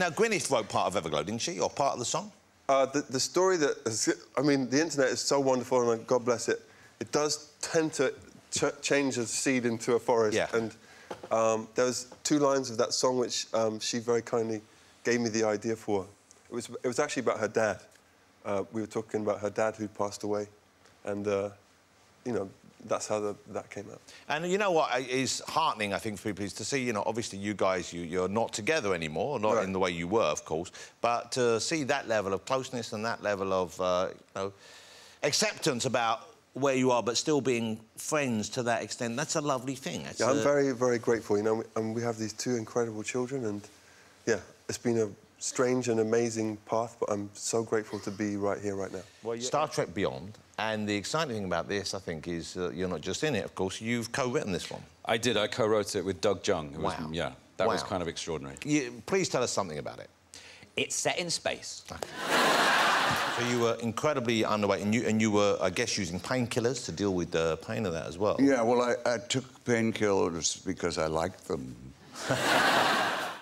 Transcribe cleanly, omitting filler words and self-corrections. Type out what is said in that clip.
Now, Gwyneth wrote part of Everglow, didn't she? Or part of the song? The story that... I mean, the internet is so wonderful, and God bless it, it does tend to change a seed into a forest. Yeah. And there was two lines of that song which she very kindly gave me the idea for. It was actually about her dad. We were talking about her dad who passed away. And, you know, that's how that came out. And you know what is heartening, I think, for people is to see, you know, obviously you guys, you're not together anymore, not right. in the way you were, of course, but to see that level of closeness and that level of, you know, acceptance about where you are, but still being friends to that extent, that's a lovely thing. That's yeah, I'm very, very grateful, you know, and we have these two incredible children, and, yeah, it's been a strange and amazing path, but I'm so grateful to be right here, right now. Well, yeah. Star Trek Beyond, and the exciting thing about this, I think, is you're not just in it, of course, you've co-written this one. I did, I co-wrote it with Doug Jung. Wow. Was, yeah, that wow. was kind of extraordinary. You, please tell us something about it. It's set in space. So you were incredibly underweight, and you were, I guess, using painkillers to deal with the pain of that as well. Yeah, well, I took painkillers because I liked them.